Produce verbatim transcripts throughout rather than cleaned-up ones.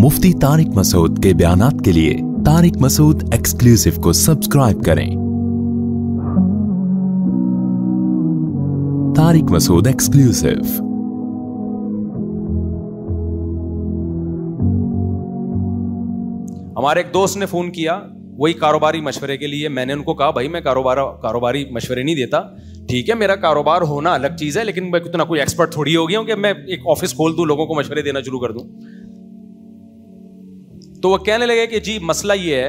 मुफ्ती तारिक मसूद के बयानात के लिए तारिक मसूद एक्सक्लूसिव को सब्सक्राइब करें। तारिक मसूद एक्सक्लूसिव। हमारे एक दोस्त ने फ़ोन किया वही कारोबारी मशवरे के लिए। मैंने उनको कहा भाई मैं कारोबार कारोबारी मशवरे नहीं देता, ठीक है मेरा कारोबार होना अलग चीज़ है, लेकिन मैं कितना कोई एक्सपर्ट थोड़ी हो गया हूँ कि मैं एक ऑफिस खोल दूँ, लोगों को मशवरे देना शुरू कर दूँ। तो वह कहने लगे कि जी मसला ये है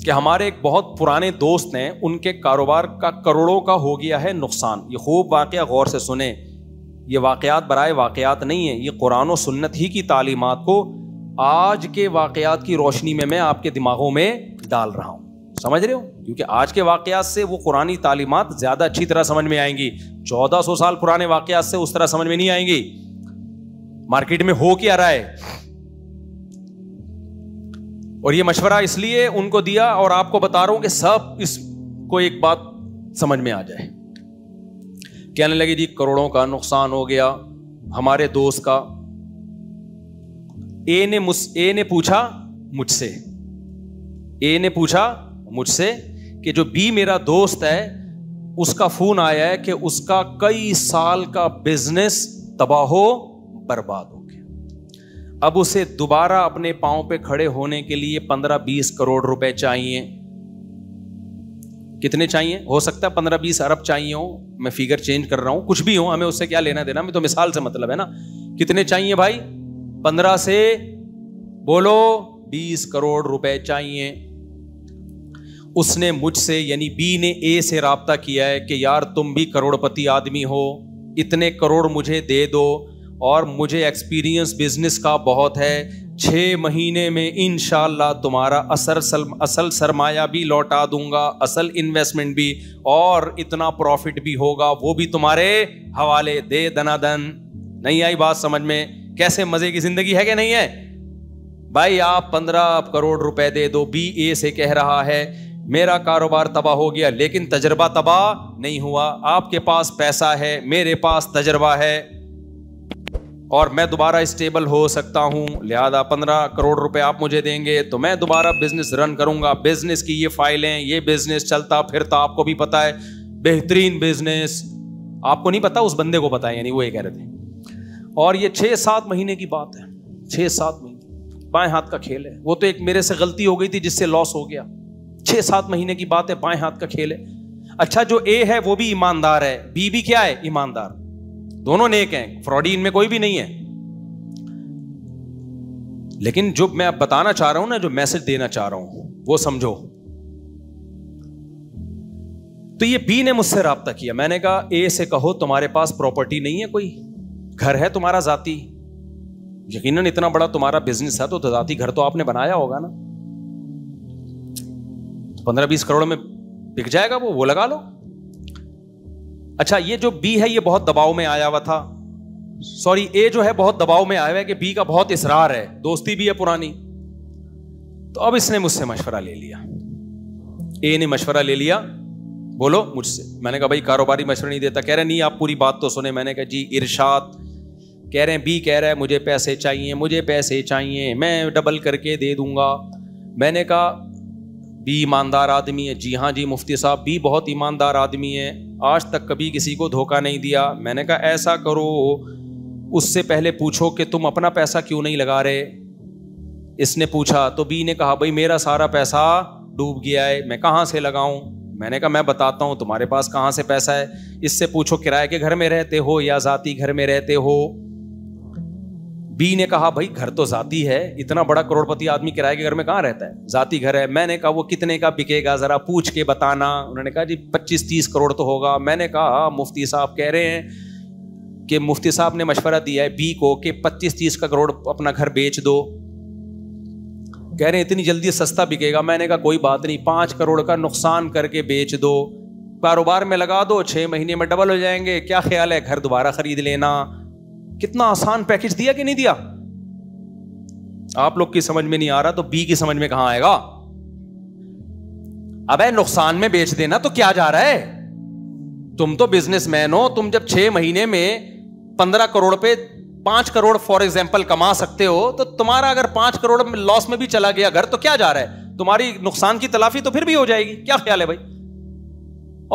कि हमारे एक बहुत पुराने दोस्त ने उनके कारोबार का करोड़ों का हो गया है नुकसान। ये खूब वाक़या गौर से सुने, ये वाक़यात बराए वाक़यात नहीं है, ये कुरान और सुन्नत ही की तालीमात को आज के वाक़यात की रोशनी में मैं आपके दिमागों में डाल रहा हूँ, समझ रहे हो, क्योंकि आज के वाक़यात से वो कुरानी तालीमात ज़्यादा अच्छी तरह समझ में आएंगी। चौदह सौ साल पुराने वाक़यात से उस तरह समझ में नहीं आएंगी। मार्केट में हो क्या रहा है, और ये मशवरा इसलिए उनको दिया और आपको बता रहा हूं कि सब इसको एक बात समझ में आ जाए। कहने लगे जी करोड़ों का नुकसान हो गया हमारे दोस्त का। ए ने मुझ ए ने पूछा मुझसे ए ने पूछा मुझसे कि जो बी मेरा दोस्त है उसका फोन आया है कि उसका कई साल का बिजनेस तबाहो बर्बाद हो गया। अब उसे दोबारा अपने पांव पे खड़े होने के लिए पंद्रह बीस करोड़ रुपए चाहिए। कितने चाहिए, हो सकता है पंद्रह बीस अरब चाहिए हो, मैं फिगर चेंज कर रहा हूं, कुछ भी हो, हमें उससे क्या लेना देना, मैं तो मिसाल से मतलब है ना। कितने चाहिए भाई, पंद्रह से बोलो बीस करोड़ रुपए चाहिए। उसने मुझसे यानी बी ने ए से राब्ता किया है कि यार तुम भी करोड़पति आदमी हो, इतने करोड़ मुझे दे दो और मुझे एक्सपीरियंस बिजनेस का बहुत है, छः महीने में इंशाल्लाह तुम्हारा असल असल सरमाया भी लौटा दूंगा, असल इन्वेस्टमेंट भी, और इतना प्रॉफिट भी होगा वो भी तुम्हारे हवाले दे दनादन। नहीं आई बात समझ में, कैसे मजे की जिंदगी है कि नहीं है भाई। आप पंद्रह करोड़ रुपए दे दो। बी ए से कह रहा है मेरा कारोबार तबाह हो गया लेकिन तजर्बा तबाह नहीं हुआ, आपके पास पैसा है, मेरे पास तजर्बा है और मैं दोबारा स्टेबल हो सकता हूं, लिहाजा पंद्रह करोड़ रुपए आप मुझे देंगे तो मैं दोबारा बिजनेस रन करूंगा। बिजनेस की ये फाइलें, ये बिजनेस चलता फिरता आपको भी पता है, बेहतरीन बिजनेस, आपको नहीं पता उस बंदे को पता है, यानी वो ये कह रहे थे। और ये छः सात महीने की बात है, छः सात महीने बाएं हाथ का खेल है। वो तो एक मेरे से गलती हो गई थी जिससे लॉस हो गया, छः सात महीने की बात है, बाएं हाथ का खेल है। अच्छा जो ए है वो भी ईमानदार है, बी भी क्या है ईमानदार, दोनों नेक हैं, फ्रॉडी इनमें कोई भी नहीं है। लेकिन जो मैं अब बताना चाह रहा हूं ना, जो मैसेज देना चाह रहा हूं वो समझो। तो ये बी ने मुझसे राब्ता किया, मैंने कहा ए से कहो तुम्हारे पास प्रॉपर्टी नहीं है, कोई घर है तुम्हारा जाती, यकीनन इतना बड़ा तुम्हारा बिजनेस है तो जाती घर तो आपने बनाया होगा ना, पंद्रह बीस करोड़ में बिक जाएगा वो वो लगा लो। अच्छा ये जो बी है ये बहुत दबाव में आया हुआ था, सॉरी ए जो है बहुत दबाव में आया हुआ है कि बी का बहुत इसरार है, दोस्ती भी है पुरानी। तो अब इसने मुझसे मशवरा ले लिया, ए ने मशवरा ले लिया बोलो मुझसे। मैंने कहा भाई कारोबारी मशवरा नहीं देता। कह रहे नहीं आप पूरी बात तो सुने। मैंने कहा जी इरशाद। कह रहे हैं बी कह रहा है मुझे पैसे चाहिए, मुझे पैसे चाहिए, मैं डबल करके दे दूंगा। मैंने कहा बी ईमानदार आदमी है। जी हाँ जी मुफ्ती साहब, बी बहुत ईमानदार आदमी है, आज तक कभी किसी को धोखा नहीं दिया। मैंने कहा ऐसा करो, उससे पहले पूछो कि तुम अपना पैसा क्यों नहीं लगा रहे। इसने पूछा तो बी ने कहा भाई मेरा सारा पैसा डूब गया है, मैं कहाँ से लगाऊँ। मैंने कहा मैं बताता हूँ तुम्हारे पास कहाँ से पैसा है, इससे पूछो किराए के घर में रहते हो या जाती घर में रहते हो। बी ने कहा भाई घर तो जाती है, इतना बड़ा करोड़पति आदमी किराए के घर में कहाँ रहता है, जाती घर है। मैंने कहा वो कितने का बिकेगा जरा पूछ के बताना। उन्होंने कहा जी पच्चीस तीस करोड़ तो होगा। मैंने कहा मुफ्ती साहब कह रहे हैं कि मुफ्ती साहब ने मशवरा दिया है बी को कि पच्चीस तीस का करोड़ अपना घर बेच दो, कह रहे हैं इतनी जल्दी सस्ता बिकेगा। मैंने कहा कोई बात नहीं, पाँच करोड़ का नुकसान करके बेच दो, कारोबार में लगा दो, छः महीने में डबल हो जाएंगे, क्या ख्याल है, घर दोबारा खरीद लेना। कितना आसान पैकेज दिया कि नहीं दिया, आप लोग की समझ में नहीं आ रहा तो बी की समझ में कहाँ आएगा। अबे नुकसान में बेच देना तो क्या जा रहा है, तुम तो बिजनेसमैन हो, तुम जब छः महीने में पंद्रह करोड़ पे पांच करोड़ फॉर एग्जाम्पल कमा सकते हो, तो तुम्हारा अगर पांच करोड़ लॉस में भी चला गया घर तो क्या जा रहा है, तुम्हारी नुकसान की तलाफी तो फिर भी हो जाएगी। क्या ख्याल है भाई?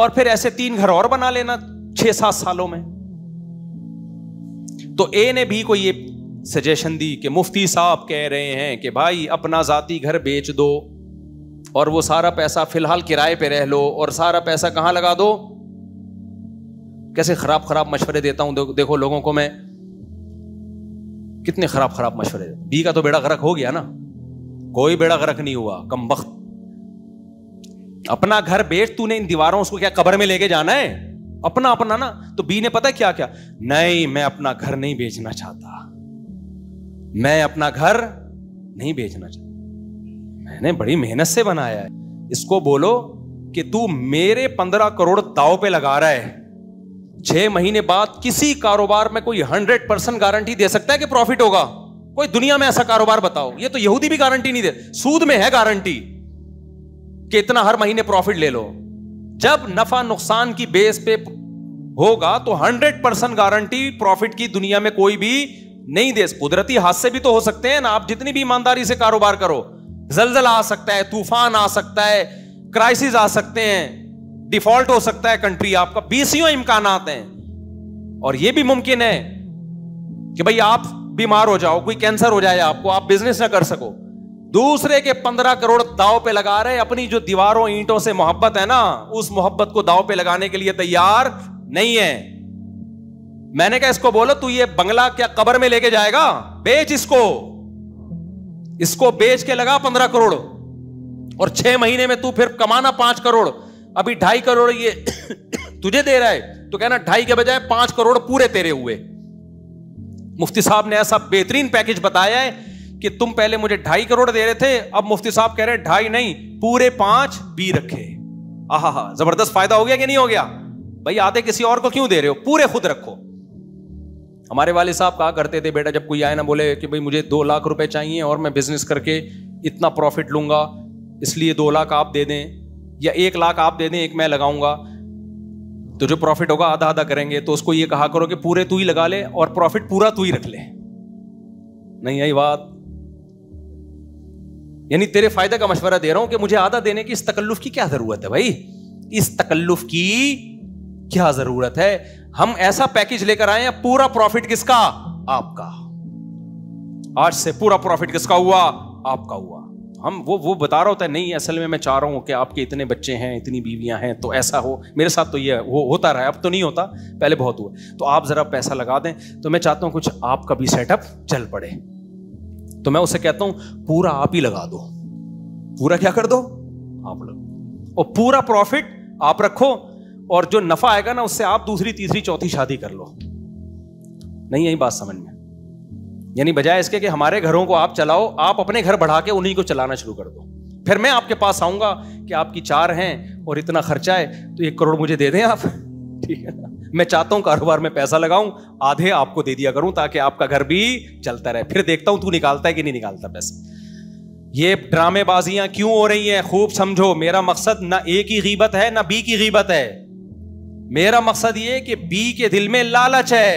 और फिर ऐसे तीन घर और बना लेना छह सात सालों में। तो ए ने भी को ये सजेशन दी कि मुफ्ती साहब कह रहे हैं कि भाई अपना जाती घर बेच दो और वो सारा पैसा फिलहाल किराए पे रह लो और सारा पैसा कहां लगा दो। कैसे खराब खराब मशवरे देता हूं, देखो, देखो लोगों को मैं कितने खराब खराब मशवरे। बी का तो बेड़ा गर्क हो गया ना, कोई बेड़ा गर्क नहीं हुआ कमबख्त। अपना घर बेच, तूने इन दीवारों उसको क्या कब्र में लेके जाना है, अपना अपना ना। तो बी ने पता क्या क्या, नहीं मैं अपना घर नहीं बेचना चाहता, मैं अपना घर नहीं बेचना चाहता, मैंने बड़ी मेहनत से बनाया है। इसको बोलो कि तू मेरे पंद्रह करोड़ दाव पे लगा रहा है, छह महीने बाद किसी कारोबार में कोई हंड्रेड परसेंट गारंटी दे सकता है कि प्रॉफिट होगा? कोई दुनिया में ऐसा कारोबार बताओ। ये तो यहूदी भी गारंटी नहीं दे, सूद में है गारंटी कि इतना हर महीने प्रॉफिट ले लो। जब नफा नुकसान की बेस पे होगा तो हंड्रेड परसेंट गारंटी प्रॉफिट की दुनिया में कोई भी नहीं दे। कुदरती हादसे भी तो हो सकते हैं ना, आप जितनी भी ईमानदारी से कारोबार करो, जलजला आ सकता है, तूफान आ सकता है, क्राइसिस आ सकते हैं, डिफॉल्ट हो सकता है कंट्री आपका, बीसियों इम्कानात हैं। और यह भी मुमकिन है कि भाई आप बीमार हो जाओ, कोई कैंसर हो जाए आपको, आप बिजनेस ना कर सको। दूसरे के पंद्रह करोड़ दाव पे लगा रहे, अपनी जो दीवारों ईंटों से मोहब्बत है ना, उस मोहब्बत को दाव पे लगाने के लिए तैयार नहीं है। मैंने कहा इसको बोलो तू ये बंगला क्या कब्र में लेके जाएगा, बेच इसको, इसको बेच के लगा पंद्रह करोड़ और छह महीने में तू फिर कमाना पांच करोड़। अभी ढाई करोड़ ये तुझे दे रहा है तो कहना ढाई के बजाय पांच करोड़ पूरे तेरे हुए। मुफ्ती साहब ने ऐसा बेहतरीन पैकेज बताया है कि तुम पहले मुझे ढाई करोड़ दे रहे थे, अब मुफ्ती साहब कह रहे हैं ढाई नहीं पूरे पांच भी रखे। आहा हा, जबरदस्त फायदा हो गया कि नहीं हो गया? भाई आधे किसी और को क्यों दे रहे हो, पूरे खुद रखो। हमारे वाले साहब कहा करते थे बेटा जब कोई आए ना बोले कि भाई मुझे दो लाख रुपए चाहिए और मैं बिजनेस करके इतना प्रॉफिट लूंगा, इसलिए दो लाख आप दे दें या एक लाख आप दे दें, एक मैं लगाऊंगा तो जो प्रॉफिट होगा आधा आधा करेंगे। तो उसको ये कहा करो कि पूरे तू ही लगा ले और प्रॉफिट पूरा तू ही रख ले। नहीं आई बात? यानी तेरे फायदे का मशवरा दे रहा हूं कि मुझे आधा देने की इस तकल्लुफ की क्या जरूरत है भाई, इस तकल्लुफ की क्या जरूरत है। हम ऐसा पैकेज लेकर आए हैं, पूरा प्रॉफिट किसका? आपका। आज से पूरा प्रॉफिट किसका हुआ? आपका हुआ। हम वो वो बता रहा होता है नहीं, असल में मैं चाह रहा हूं कि आपके इतने बच्चे हैं, इतनी बीवियां हैं, तो ऐसा हो। मेरे साथ तो ये हो, होता रहा है, अब तो नहीं होता, पहले बहुत हुआ। तो आप जरा पैसा लगा दें, तो मैं चाहता हूं कुछ आपका भी सेटअप चल पड़े। तो मैं उसे कहता हूं पूरा आप ही लगा दो, पूरा क्या कर दो आप लगा, और पूरा प्रॉफिट आप रखो और जो नफा आएगा ना उससे आप दूसरी तीसरी चौथी शादी कर लो। नहीं यही बात समझ में? यानी बजाय इसके कि हमारे घरों को आप चलाओ, आप अपने घर बढ़ा के उन्हीं को चलाना शुरू कर दो। फिर मैं आपके पास आऊंगा कि आपकी चार हैं और इतना खर्चा है तो एक करोड़ मुझे दे दें आप, ठीक है ना? मैं चाहता हूं कारोबार में पैसा लगाऊं, आधे आपको दे दिया करूं ताकि आपका घर भी चलता रहे, फिर देखता हूं तू निकालता है कि नहीं निकालता पैसे। ये ड्रामेबाजियां क्यों हो रही हैं खूब समझो। मेरा मकसद ना ए की गीबत है ना बी की गीबत है, मेरा मकसद ये कि बी के दिल में लालच है,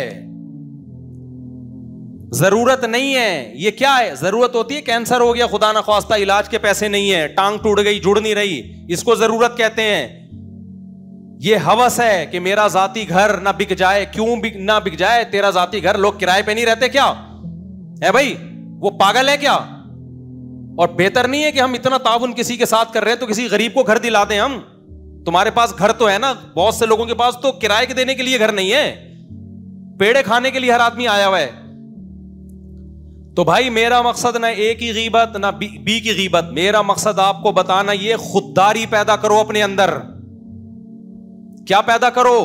जरूरत नहीं है। ये क्या है? जरूरत होती है कैंसर हो गया खुदा ना ख्वास्ता, इलाज के पैसे नहीं है, टांग टूट गई जुड़ नहीं रही, इसको जरूरत कहते हैं। ये हवस है कि मेरा जाती घर ना बिक जाए। क्यों बिक, ना बिक जाए? तेरा जाती घर लोग किराए पे नहीं रहते क्या है भाई, वो पागल है क्या? और बेहतर नहीं है कि हम इतना ताउन किसी के साथ कर रहे हैं तो किसी गरीब को घर दिला दें हम? तुम्हारे पास घर तो है ना, बहुत से लोगों के पास तो किराए के देने के लिए घर नहीं है, पेड़े खाने के लिए हर आदमी आया हुआ है। तो भाई मेरा मकसद ना ए की गीबत ना बी, बी की गीबत, मेरा मकसद आपको बताना ये खुददारी पैदा करो अपने अंदर। क्या पैदा करो?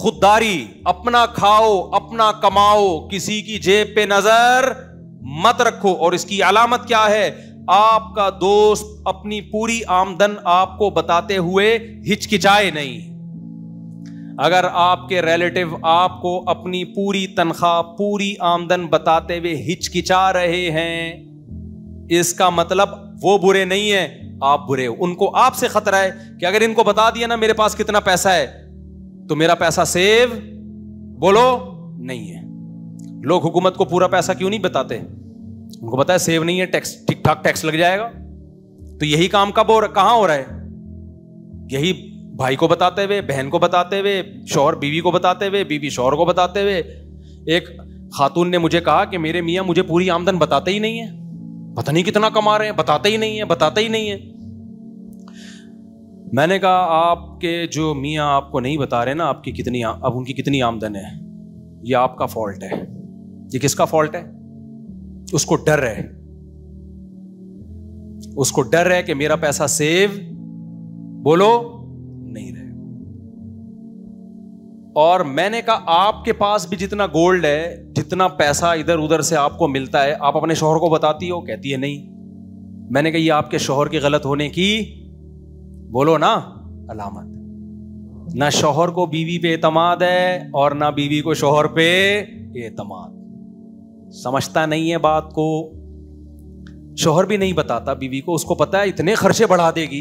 खुददारी। अपना खाओ, अपना कमाओ, किसी की जेब पे नजर मत रखो। और इसकी अलामत क्या है? आपका दोस्त अपनी पूरी आमदन आपको बताते हुए हिचकिचाए नहीं। अगर आपके रिलेटिव आपको अपनी पूरी तनख्वाह पूरी आमदन बताते हुए हिचकिचा रहे हैं, इसका मतलब वो बुरे नहीं है, आप बुरे हो। उनको आपसे खतरा है कि अगर इनको बता दिया ना मेरे पास कितना पैसा है तो मेरा पैसा सेव बोलो नहीं है। लोग हुकूमत को पूरा पैसा क्यों नहीं बताते? उनको पता है सेव नहीं है, टैक्स ठीक ठाक टैक्स लग जाएगा। तो यही काम कब हो रहा, कहां हो रहा है? यही भाई को बताते हुए, बहन को बताते हुए, शौहर बीवी को बताते हुए, बीवी शौहर को बताते हुए। एक खातून ने मुझे कहा कि मेरे मियाँ मुझे पूरी आमदन बताते ही नहीं है, पता नहीं कितना कमा रहे हैं, बताते ही नहीं है, बताते ही नहीं है। मैंने कहा आपके जो मियाँ आपको नहीं बता रहे ना आपकी कितनी, अब उनकी कितनी आमदन है, ये आपका फॉल्ट है। ये किसका फॉल्ट है? उसको डर है, उसको डर है कि मेरा पैसा सेव बोलो नहीं रहे। और मैंने कहा आपके पास भी जितना गोल्ड है, जितना पैसा इधर उधर से आपको मिलता है, आप अपने शौहर को बताती हो? कहती है नहीं। मैंने कहा ये आपके शौहर के गलत होने की बोलो ना अलामत। ना शौहर को बीवी पे एतमाद है और ना बीवी को शौहर पे एतमाद। समझता नहीं है बात को, शौहर भी नहीं बताता बीवी को, उसको पता है इतने खर्चे बढ़ा देगी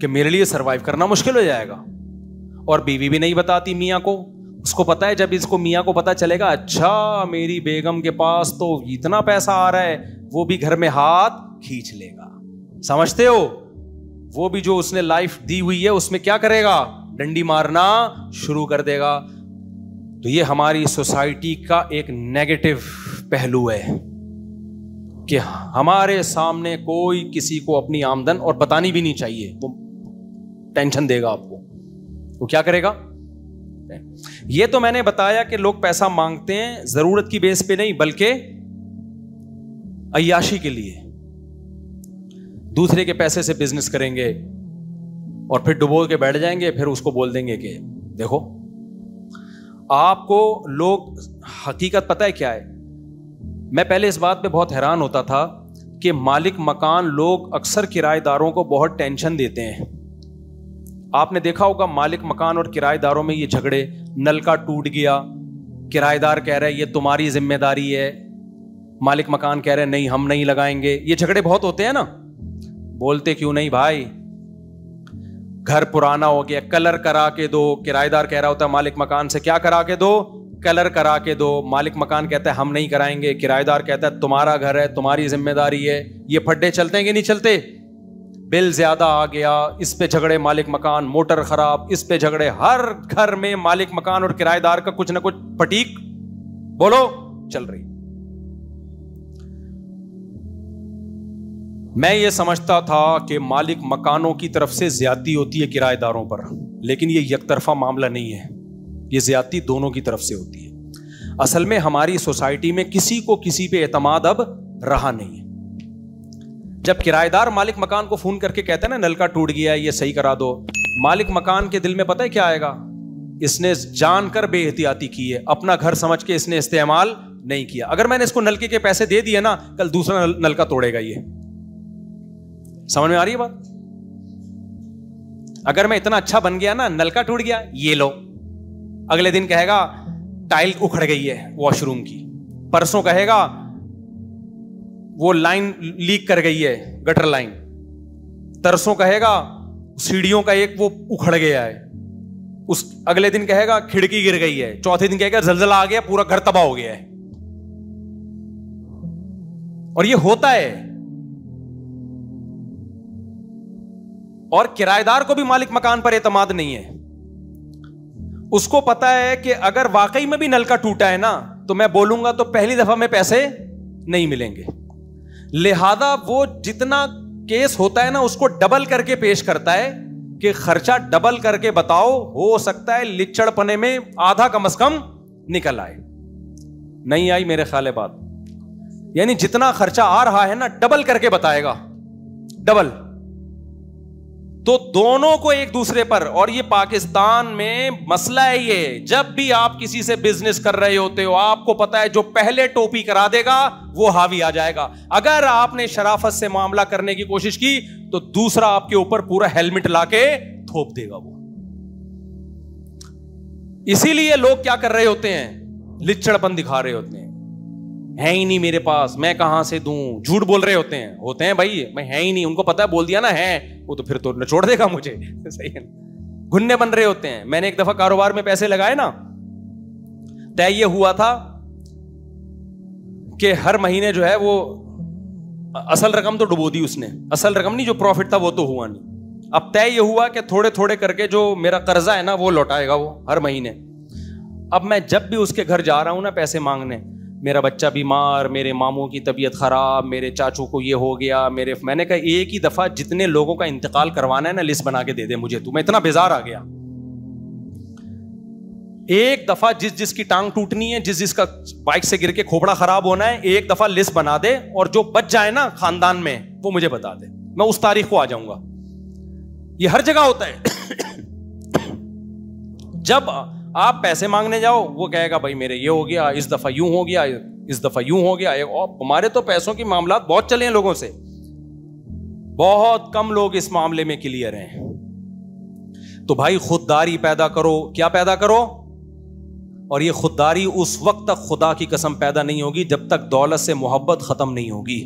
कि मेरे लिए सरवाइव करना मुश्किल हो जाएगा। और बीवी भी नहीं बताती मियाँ को, उसको पता है जब इसको मियाँ को पता चलेगा अच्छा मेरी बेगम के पास तो इतना पैसा आ रहा है, वो भी घर में हाथ खींच लेगा। समझते हो? वो भी जो उसने लाइफ दी हुई है उसमें क्या करेगा? डंडी मारना शुरू कर देगा। तो ये हमारी सोसाइटी का एक नेगेटिव पहलू है कि हमारे सामने कोई किसी को अपनी आमदन और बतानी भी नहीं चाहिए, वो टेंशन देगा आपको, वो क्या करेगा? ये तो मैंने बताया कि लोग पैसा मांगते हैं जरूरत की बेस पे नहीं बल्कि अय्याशी के लिए। दूसरे के पैसे से बिजनेस करेंगे और फिर डुबो के बैठ जाएंगे, फिर उसको बोल देंगे कि देखो। आपको लोग हकीकत पता है क्या है? मैं पहले इस बात पे बहुत हैरान होता था कि मालिक मकान लोग अक्सर किराएदारों को बहुत टेंशन देते हैं। आपने देखा होगा मालिक मकान और किराएदारों में ये झगड़े, नल का टूट गया, किराएदार कह रहा है ये तुम्हारी जिम्मेदारी है, मालिक मकान कह रहे हैं नहीं हम नहीं लगाएंगे। ये झगड़े बहुत होते हैं ना। बोलते क्यों नहीं भाई? घर पुराना हो गया, कलर करा के दो। किराएदार कह रहा होता है मालिक मकान से क्या करा के दो? कलर करा के दो। मालिक मकान कहता है हम नहीं कराएंगे। किराएदार कहता है तुम्हारा घर है, तुम्हारी जिम्मेदारी है। ये फड्डे चलते हैं कि नहीं चलते? बिल ज्यादा आ गया, इस पे झगड़े मालिक मकान, मोटर खराब, इस पे झगड़े। हर घर में मालिक मकान और किराएदार का कुछ ना कुछ फटीक बोलो चल रही। मैं ये समझता था कि मालिक मकानों की तरफ से ज्यादती होती है किराएदारों पर, लेकिन ये एकतरफा मामला नहीं है, ये ज्यादती दोनों की तरफ से होती है। असल में हमारी सोसाइटी में किसी को किसी पे एतमाद अब रहा नहीं है। जब किराएदार मालिक मकान को फोन करके कहते हैं ना नलका टूट गया है ये सही करा दो, मालिक मकान के दिल में पता है क्या आएगा? इसने जानकर बेहतियाती की है, अपना घर समझ के इसने इस्तेमाल नहीं किया। अगर मैंने इसको नलके के पैसे दे दिए ना, कल दूसरा नल, नलका तोड़ेगा ये। समझ में आ रही है बात? अगर मैं इतना अच्छा बन गया ना, नलका टूट गया ये लो, अगले दिन कहेगा टाइल उखड़ गई है वॉशरूम की, परसों कहेगा वो लाइन लीक कर गई है गटर लाइन, तरसों कहेगा सीढ़ियों का एक वो उखड़ गया है, उस अगले दिन कहेगा खिड़की गिर गई है, चौथे दिन कहेगा जलजला आ गया पूरा घर तबाह हो गया है। और ये होता है। और किराएदार को भी मालिक मकान पर एतमाद नहीं है, उसको पता है कि अगर वाकई में भी नलका टूटा है ना तो मैं बोलूंगा तो पहली दफा में पैसे नहीं मिलेंगे। लिहाजा वो जितना केस होता है ना उसको डबल करके पेश करता है कि खर्चा डबल करके बताओ, हो सकता है लिचड़पने में आधा कम से कम निकल आए। नहीं आई मेरे ख्याल बात? यानी जितना खर्चा आ रहा है ना डबल करके बताएगा, डबल। तो दोनों को एक दूसरे पर। और ये पाकिस्तान में मसला है ये, जब भी आप किसी से बिजनेस कर रहे होते हो आपको पता है जो पहले टोपी करा देगा वो हावी आ जाएगा। अगर आपने शराफत से मामला करने की कोशिश की तो दूसरा आपके ऊपर पूरा हेलमेट लाके थोप देगा वो। इसीलिए लोग क्या कर रहे होते हैं? लिचड़पन दिखा रहे होते हैं, है ही नहीं मेरे पास, मैं कहां से दूं, झूठ बोल रहे होते हैं। होते हैं भाई, मैं है ही नहीं। उनको पता है बोल दिया ना है वो तो फिर तो छोड़ देगा मुझे। सही है, घुन्ने बन रहे होते हैं। मैंने एक दफा कारोबार में पैसे लगाए ना, तय ये हुआ था कि हर महीने जो है वो असल रकम तो डुबो दी उसने, असल रकम नहीं जो प्रॉफिट था वो तो हुआ नहीं। अब तय ये हुआ कि थोड़े थोड़े करके जो मेरा कर्जा है ना वो लौटाएगा वो हर महीने। अब मैं जब भी उसके घर जा रहा हूँ ना पैसे मांगने, मेरा बच्चा बीमार, मेरे मामू की तबीयत ख़राब, मेरे चाचू को ये हो गया, मेरे, मैंने कहा एक ही दफ़ा जितने लोगों का इंतकाल करवाना है ना लिस्ट बना के दे दे मुझे तू, मैं इतना बेजार आ गया। एक दफ़ा जिस जिस की टांग टूटनी है, जिस जिसका बाइक से गिर के खोपड़ा ख़राब होना है, एक दफ़ा लिस्ट बना दे और जो बच जाए ना ख़ानदान में वो मुझे बता दे, मैं उस तारीख को आ जाऊँगा। ये हर जगह होता है। जब आप पैसे मांगने जाओ वो कहेगा भाई मेरे ये हो गया, इस दफ़ा यूं हो गया, इस दफ़ा यूं हो गया। हमारे तो पैसों के मामलात बहुत चले हैं लोगों से, बहुत कम लोग इस मामले में क्लियर हैं। तो भाई खुददारी पैदा करो, क्या पैदा करो? और ये खुददारी उस वक्त तक खुदा की कसम पैदा नहीं होगी जब तक दौलत से मोहब्बत ख़त्म नहीं होगी,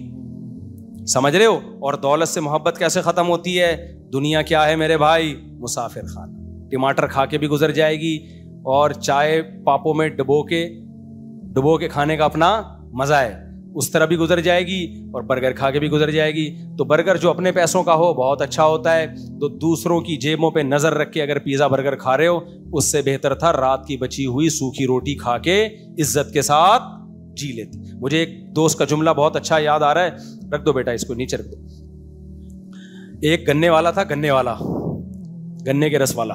समझ रहे हो? और दौलत से मोहब्बत कैसे ख़त्म होती है? दुनिया क्या है मेरे भाई, मुसाफिर खाना, टमाटर खा के भी गुजर जाएगी और चाय पापों में डुबो के डुबो के खाने का अपना मज़ा है, उस तरह भी गुजर जाएगी और बर्गर खा के भी गुजर जाएगी। तो बर्गर जो अपने पैसों का हो बहुत अच्छा होता है, तो दूसरों की जेबों पे नज़र रख के अगर पिज़्ज़ा बर्गर खा रहे हो उससे बेहतर था रात की बची हुई सूखी रोटी खा के इज्जत के साथ जी लेते। मुझे एक दोस्त का जुमला बहुत अच्छा याद आ रहा है, रख दो बेटा इसको नीचे रख दो। एक गन्ने वाला था, गन्ने वाला, गन्ने के रस वाला।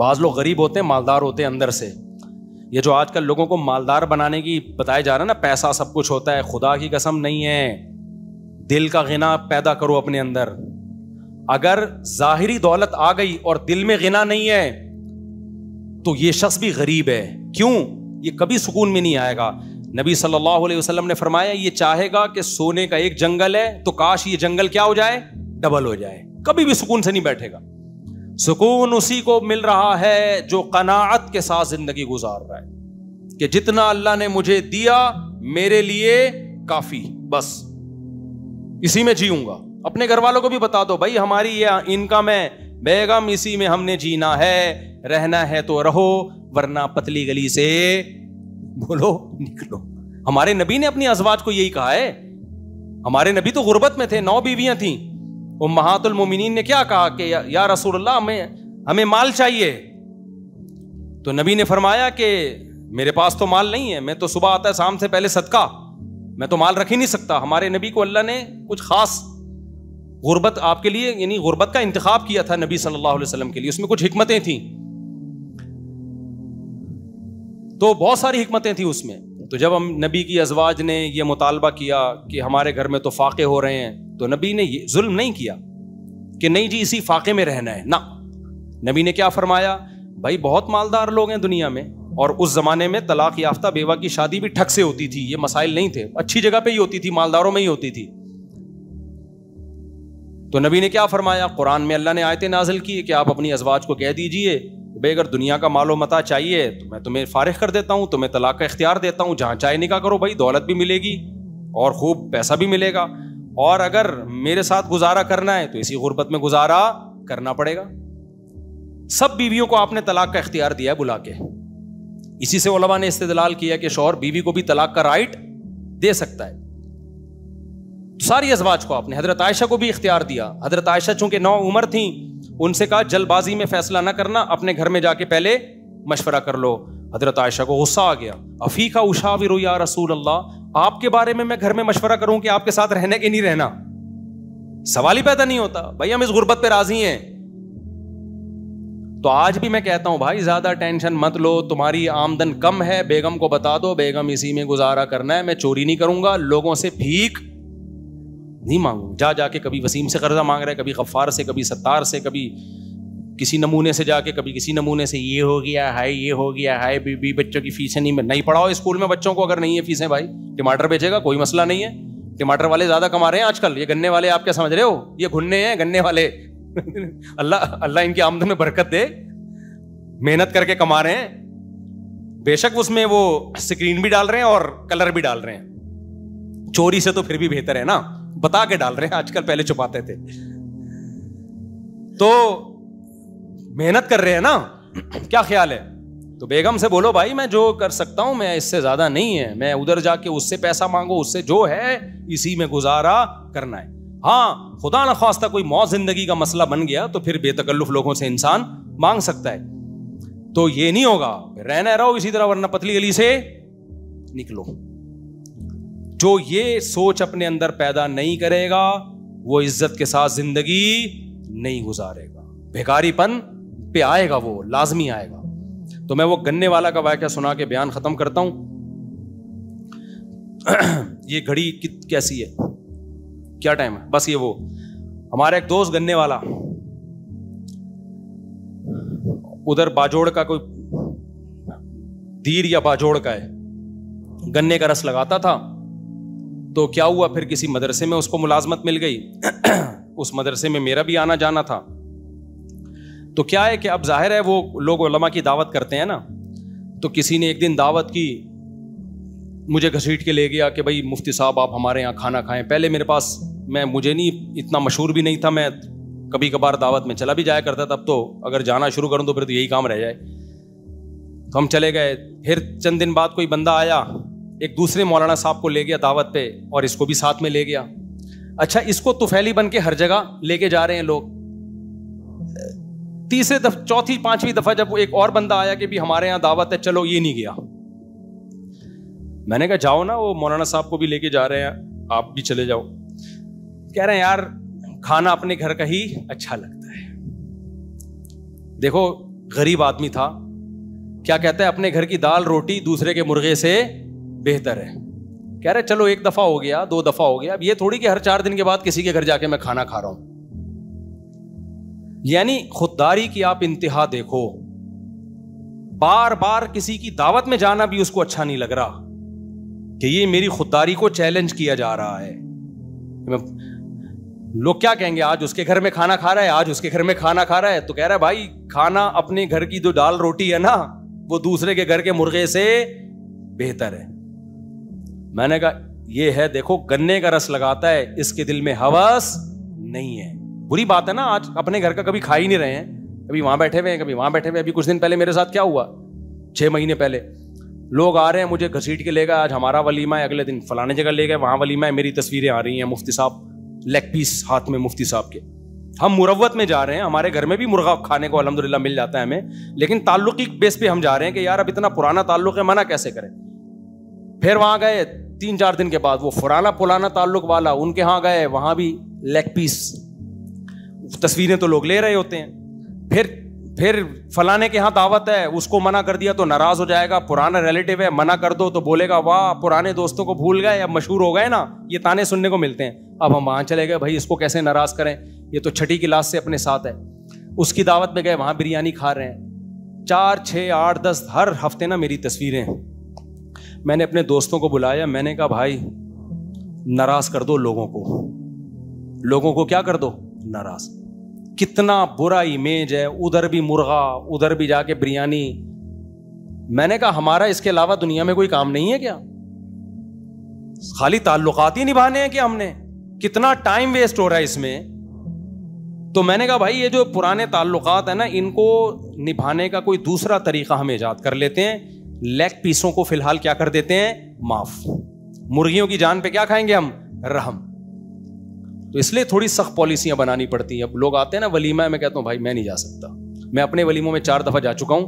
बाज लोग गरीब होते हैं, मालदार होते हैं अंदर से। ये जो आजकल लोगों को मालदार बनाने की बताया जा रहा है ना, पैसा सब कुछ होता है, खुदा की कसम नहीं है। दिल का गिना पैदा करो अपने अंदर। अगर जाहिरी दौलत आ गई और दिल में गिना नहीं है तो ये शख्स भी गरीब है। क्यों? ये कभी सुकून में नहीं आएगा। नबी सल्लल्लाहु अलैहि वसल्लम ने फरमाया ये चाहेगा कि सोने का एक जंगल है तो काश ये जंगल क्या हो जाए, डबल हो जाए, कभी भी सुकून से नहीं बैठेगा। सुकून उसी को मिल रहा है जो कनाअत के साथ जिंदगी गुजार रहा है कि जितना अल्लाह ने मुझे दिया मेरे लिए काफी, बस इसी में जीऊंगा। अपने घर वालों को भी बता दो भाई हमारी ये इनकम है बेगम, इसी में हमने जीना है, रहना है तो रहो वरना पतली गली से बोलो निकलो। हमारे नबी ने अपनी अज़वाज को यही कहा है। हमारे नबी तो गुर्बत में थे, नौ बीवियां थीं। उम्महातुल मोमिनीन ने क्या कहा कि या, या रसूलल्लाह हमें हमें माल चाहिए, तो नबी ने फरमाया कि मेरे पास तो माल नहीं है, मैं तो सुबह आता है शाम से पहले सदका, मैं तो माल रख ही नहीं सकता। हमारे नबी को अल्लाह ने कुछ खास गुर्बत आपके लिए यानी गुर्बत का इंतखाब किया था नबी सल्लल्लाहु अलैहि वसल्लम के लिए, उसमें कुछ हिकमतें थीं, तो बहुत सारी हिकमतें थीं उसमें। तो जब हम नबी की अज़वाज ने यह मुतालबा किया कि हमारे घर में तो फाके हो रहे हैं, तो नबी ने ये जुल्म नहीं किया कि नहीं जी इसी फाके में रहना है, ना। नबी ने क्या फरमाया? भाई बहुत मालदार लोग हैं दुनिया में, और उस ज़माने में तलाक़ याफ्ता बेवा की शादी भी ठग से होती थी, ये मसाइल नहीं थे, अच्छी जगह पर ही होती थी, मालदारों में ही होती थी। तो नबी ने क्या फरमाया? कुरान में अल्लाह ने आयतें नाजिल की कि आप अपनी अज़वाज को कह दीजिए भाई अगर दुनिया का मालो मता चाहिए तो मैं तुम्हें फारिग कर देता हूँ, तुम्हें तलाक का इख्तियार देता हूँ, जहाँ चाहे निकाह करो भाई, दौलत भी मिलेगी और खूब पैसा भी मिलेगा, और अगर मेरे साथ गुजारा करना है तो इसी गुर्बत में गुजारा करना पड़ेगा। सब बीवियों को आपने तलाक का इख्तियार दिया है बुला के। इसी से उलमा ने इस्तेदलाल किया कि शौहर बीवी को भी तलाक का राइट दे सकता है। सारी अज़वाज को आपने, हजरत आयशा को भी इख्तियार दिया। हजरत आयशा चूंकि नौ उम्र थी, उनसे कहा जल्दबाजी में फैसला ना करना, अपने घर में जाके पहले मशवरा कर लो। हजरत आयशा को गुस्सा आ गया। अफीका उशाविरु या रसूल अल्लाह, आपके बारे में मैं घर में मशवरा करूं कि आपके साथ रहने के नहीं रहना, सवाल ही पैदा नहीं होता। भाई हम इस गुर्बत पे राजी हैं। तो आज भी मैं कहता हूं भाई ज्यादा टेंशन मत लो, तुम्हारी आमदन कम है, बेगम को बता दो बेगम इसी में गुजारा करना है, मैं चोरी नहीं करूंगा, लोगों से भीख नहीं मांगू। जा जाके कभी वसीम से कर्जा मांग रहा है, कभी गफ्फार से, कभी सत्तार से, कभी किसी नमूने से जाके, कभी किसी नमूने से, ये हो गया हाय, ये हो गया हाय, बीबी बच्चों की फीसें नहीं नहीं पढ़ाओ स्कूल में बच्चों को, अगर नहीं है फीसें भाई टमाटर बेचेगा, कोई मसला नहीं है, टमाटर वाले ज़्यादा कमा रहे हैं आजकल। ये गन्ने वाले आप क्या समझ रहे हो, ये घुन्ने हैं गन्ने वाले। अल्लाह अल्लाह इनकी आमदन में बरकत दे, मेहनत करके कमा रहे हैं, बेशक उसमें वो स्क्रीन भी डाल रहे हैं और कलर भी डाल रहे हैं, चोरी से तो फिर भी बेहतर है ना, बता के डाल रहे हैं आजकल, पहले छुपाते थे। तो मेहनत कर रहे हैं ना, क्या ख्याल है? तो बेगम से बोलो भाई मैं जो कर सकता हूँ मैं इससे ज़्यादा नहीं है, मैं उधर जाके उससे पैसा मांगो, उससे जो है इसी में गुजारा करना है। हाँ, खुदा न ख्वास्ता कोई मौत जिंदगी का मसला बन गया तो फिर बेतकल्लुफ़ लोगों से इंसान मांग सकता है, तो ये नहीं होगा, रहना रहो इसी तरह वरना पतली गली से निकलो। जो ये सोच अपने अंदर पैदा नहीं करेगा वो इज्जत के साथ जिंदगी नहीं गुजारेगा, भिखारीपन पे आएगा, वो लाजमी आएगा। तो मैं वो गन्ने वाला का वाक्या सुना के बयान खत्म करता हूं। ये घड़ी कैसी है, क्या टाइम है, बस ये वो हमारा एक दोस्त गन्ने वाला, उधर बाजोड़ का कोई दीर या बाजोड़ का है, गन्ने का रस लगाता था। तो क्या हुआ, फिर किसी मदरसे में उसको मुलाजमत मिल गई। उस मदरसे में मेरा भी आना जाना था। तो क्या है कि अब जाहिर है वो लोग उलमा की दावत करते हैं ना, तो किसी ने एक दिन दावत की, मुझे घसीट के ले गया कि भाई मुफ्ती साहब आप हमारे यहाँ खाना खाएं। पहले मेरे पास, मैं मुझे नहीं इतना मशहूर भी नहीं था, मैं कभी कभार दावत में चला भी जाया करता था। अब तो अगर जाना शुरू करूँ तो फिर तो यही काम रह जाए। तो हम चले गए। फिर चंद दिन बाद कोई बंदा आया, एक दूसरे मौलाना साहब को ले गया दावत पे और इसको भी साथ में ले गया। अच्छा, इसको तुफैली बन के हर जगह लेके जा रहे हैं लोग। तीसरे दफ चौथी पांचवी दफा जब एक और बंदा आया कि भी हमारे यहाँ दावत है, चलो, ये नहीं गया। मैंने कहा जाओ ना, वो मौलाना साहब को भी लेके जा रहे हैं, आप भी चले जाओ। कह रहे हैं यार खाना अपने घर का ही अच्छा लगता है। देखो, गरीब आदमी था, क्या कहता है, अपने घर की दाल रोटी दूसरे के मुर्गे से बेहतर है। कह रहे चलो, एक दफा हो गया, दो दफा हो गया, अब ये थोड़ी कि हर चार दिन के बाद किसी के घर जाके मैं खाना खा रहा हूं। यानी खुददारी की आप इंतहा देखो। बार बार किसी की दावत में जाना भी उसको अच्छा नहीं लग रहा कि ये मेरी खुददारी को चैलेंज किया जा रहा है। लोग क्या कहेंगे, आज उसके घर में खाना खा रहा है, आज उसके घर में खाना खा रहा है। तो कह रहा है भाई खाना अपने घर की जो दाल रोटी है ना, वो दूसरे के घर के मुर्गे से बेहतर है। मैंने कहा ये है, देखो गन्ने का रस लगाता है, इसके दिल में हवस नहीं है। बुरी बात है ना, आज अपने घर का कभी खा ही नहीं रहे हैं, कभी वहां बैठे हुए हैं, कभी वहां बैठे हुए। अभी कुछ दिन पहले मेरे साथ क्या हुआ, छह महीने पहले लोग आ रहे हैं, मुझे घसीट के ले गए, आज हमारा वलीमा है, अगले दिन फलाने जगह ले गए, वहां वलीमा है, मेरी तस्वीरें आ रही हैं, मुफ्ती साहब लेग पीस हाथ में मुफ्ती साहब के, हम मुरव्वत में जा रहे हैं। हमारे घर में भी मुर्गा खाने को अल्हम्दुलिल्लाह मिल जाता है हमें, लेकिन ताल्लुक की बेस पे हम जा रहे हैं कि यार अब इतना पुराना ताल्लुक है, मना कैसे करें। फिर वहां गए, तीन चार दिन के बाद वो पुराना पुराना ताल्लुक वाला, उनके यहाँ गए, वहां भी लेग पीस, तस्वीरें तो लोग ले रहे होते हैं। फिर फिर फलाने के यहाँ दावत है, उसको मना कर दिया तो नाराज हो जाएगा, पुराना रिलेटिव है, मना कर दो तो बोलेगा वाह पुराने दोस्तों को भूल गए, अब मशहूर हो गए ना, ये ताने सुनने को मिलते हैं। अब हम वहाँ चले गए, भाई इसको कैसे नाराज करें, ये तो छठी क्लास से अपने साथ है। उसकी दावत में गए, वहाँ बिरयानी खा रहे हैं, चार छः आठ दस हर हफ्ते ना मेरी तस्वीरें। मैंने अपने दोस्तों को बुलाया, मैंने कहा भाई नाराज कर दो लोगों को, लोगों को क्या कर दो, नाराज। कितना बुरा इमेज है, उधर भी मुर्गा, उधर भी जाके बिरयानी। मैंने कहा हमारा इसके अलावा दुनिया में कोई काम नहीं है क्या, खाली ताल्लुकात ही निभाने हैं क्या हमने, कितना टाइम वेस्ट हो रहा है इसमें। तो मैंने कहा भाई ये जो पुराने ताल्लुकात है ना, इनको निभाने का कोई दूसरा तरीका हम ईजाद कर लेते हैं। लेग पीसों को फिलहाल क्या कर देते हैं, माफ। मुर्गियों की जान पे क्या खाएंगे हम, रहम। तो इसलिए थोड़ी सख्त पॉलिसियां बनानी पड़ती हैं। अब लोग आते हैं ना वलीमा, मैं कहता हूँ भाई मैं नहीं जा सकता, मैं अपने वलीमों में चार दफ़ा जा चुका हूँ,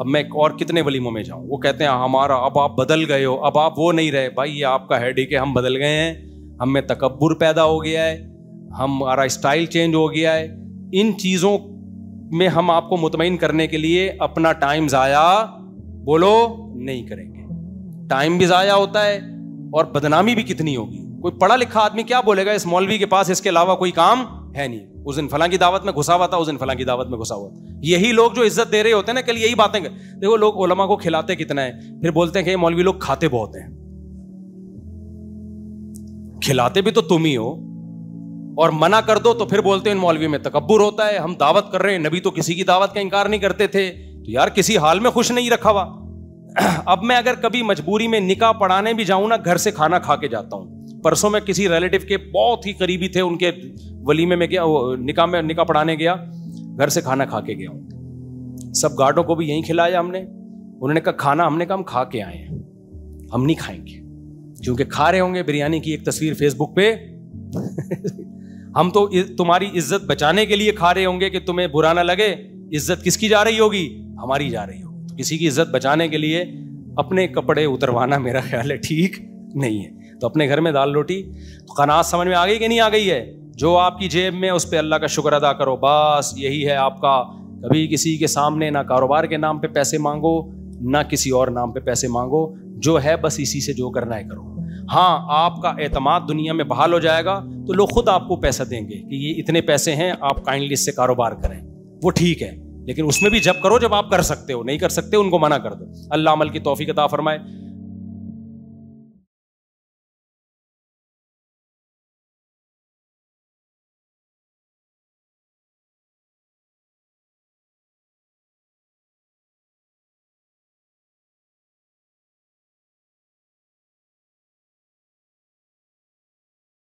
अब मैं और कितने वलीमों में जाऊँ। वो कहते हैं हमारा, अब आप बदल गए हो, अब आप वो नहीं रहे। भाई ये आपका हेडेक है, हम बदल गए हैं, हम में तकब्बुर पैदा हो गया है, हमारा स्टाइल चेंज हो गया है। इन चीज़ों में हम आपको मुतमईन करने के लिए अपना टाइम ज़ाया बोलो नहीं करेंगे। टाइम भी ज़ाया होता है और बदनामी भी कितनी होगी। कोई पढ़ा लिखा आदमी क्या बोलेगा, इस मौलवी के पास इसके अलावा कोई काम है नहीं, उस दिन फलां की दावत में घुसा हुआ था, उस दिन फलां की दावत में घुसा हुआ था। यही लोग जो इज्जत दे रहे होते हैं ना, कल यही बातें। देखो लोग उलमा को खिलाते कितना है, फिर बोलते हैं कि ये मौलवी लोग खाते बहुत हैं। खिलाते भी तो तुम ही हो, और मना कर दो तो फिर बोलते हैं इन मौलवी में तकब्बुर होता है, हम दावत कर रहे हैं, नबी तो किसी की दावत का इनकार नहीं करते थे। तो यार किसी हाल में खुश नहीं रखा हुआ। अब मैं अगर कभी मजबूरी में निकाह पढ़ाने भी जाऊं ना, घर से खाना खा के जाता हूं। परसों में किसी रिलेटिव के बहुत ही करीबी थे, उनके वलीमे में गया, निकाह में निकाह पढ़ाने गया, घर से खाना खा के गया हूँ। सब गार्डों को भी यहीं खिलाया हमने, उन्होंने कहा खाना, हमने कहा हम खा के आए हैं, हम नहीं खाएंगे, क्योंकि खा रहे होंगे बिरयानी की एक तस्वीर फेसबुक पे हम तो तुम्हारी इज्जत बचाने के लिए खा रहे होंगे कि तुम्हें बुरा ना लगे। इज्जत किसकी जा रही होगी? हमारी जा रही होगी। तो किसी की इज्जत बचाने के लिए अपने कपड़े उतरवाना मेरा ख्याल है ठीक नहीं है। तो अपने घर में दाल रोटी, तो कनात समझ में आ गई कि नहीं आ गई है? जो आपकी जेब में उस पर अल्लाह का शुक्र अदा करो, बस यही है आपका। कभी किसी के सामने ना कारोबार के नाम पे पैसे मांगो, ना किसी और नाम पे पैसे मांगो, जो है बस इसी से जो करना है करो। हाँ, आपका एतमाद दुनिया में बहाल हो जाएगा तो लोग खुद आपको पैसा देंगे कि ये इतने पैसे हैं, आप काइंडली इससे कारोबार करें, वो ठीक है। लेकिन उसमें भी जब करो जब आप कर सकते हो, नहीं कर सकते उनको मना कर दो। अल्लाह अमल की तौफीक अता फरमाए।